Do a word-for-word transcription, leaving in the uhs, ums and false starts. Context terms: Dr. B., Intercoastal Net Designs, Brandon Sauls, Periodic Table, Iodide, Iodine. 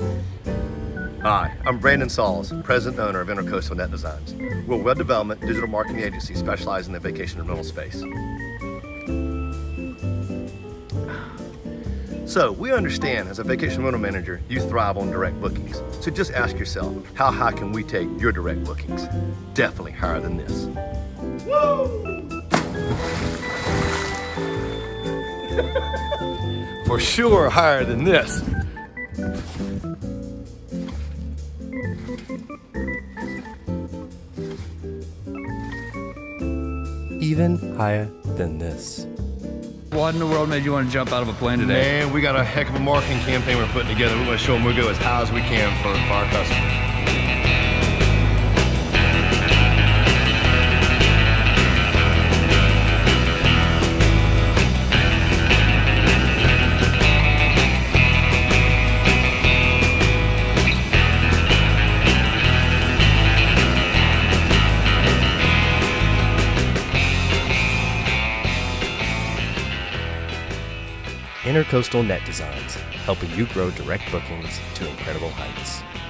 Hi, I'm Brandon Sauls, president and owner of Intercoastal Net Designs. We're a web development digital marketing agency specializing in the vacation and rental space. So we understand as a vacation rental manager, you thrive on direct bookings. So just ask yourself, how high can we take your direct bookings? Definitely higher than this. Woo! For sure higher than this. Even higher than this. What in the world made you want to jump out of a plane today? Man, we got a heck of a marketing campaign we're putting together. We want to show them we go as high as we can for, for our customers. Intercoastal Net Designs, helping you grow direct bookings to incredible heights.